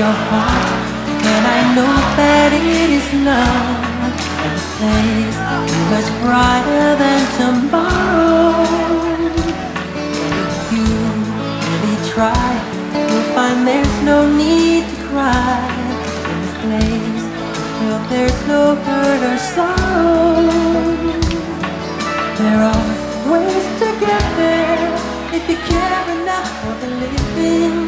your heart, and I know that it is love, and a place much brighter than tomorrow. If you really try, you'll find there's no need to cry. In this place, well, there's no hurt or sorrow. There are ways to get there if you care enough for the living.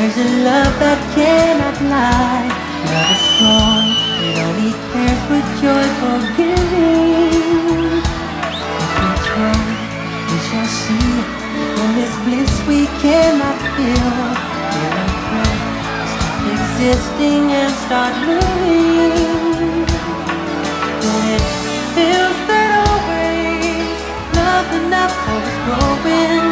There's a love that cannot lie. Love is strong, it only cares with joy for giving. If we try, we shall see. In this bliss we cannot feel. Here and pray, stop existing and start living. When it feels that always love enough for us growing.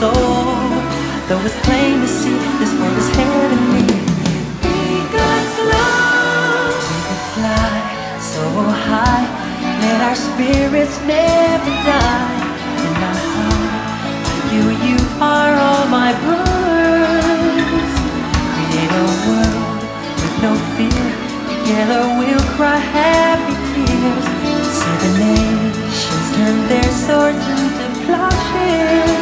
Soul, though it's plain to see this world is heading me. Be God's love. We can fly so high that our spirits never die. In my heart, you are all my brothers. Create a world with no fear. Together we'll cry happy tears. See the nations turn their swords into plowshares.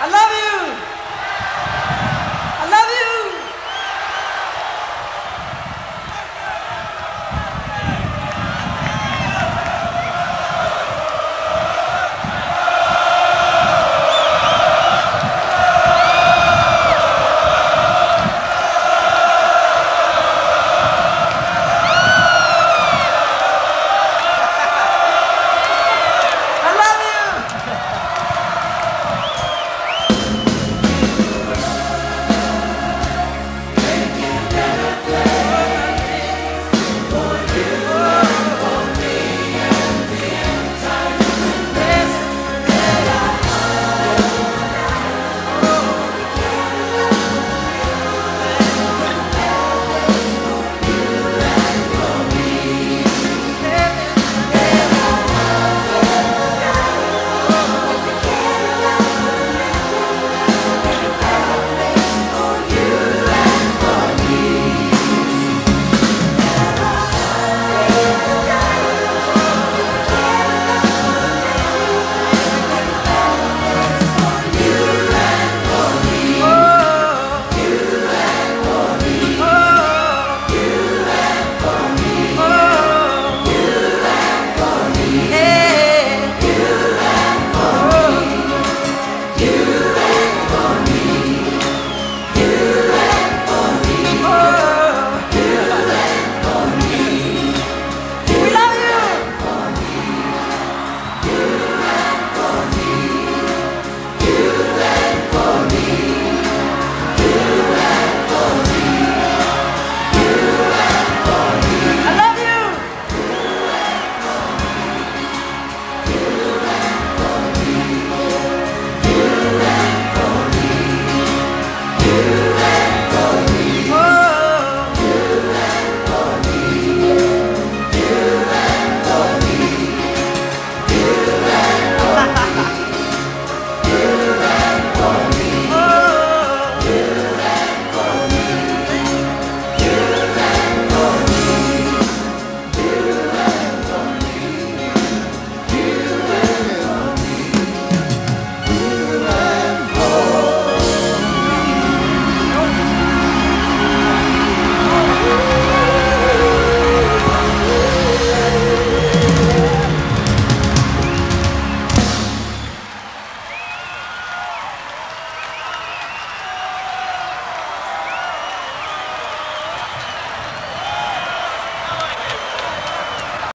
Allah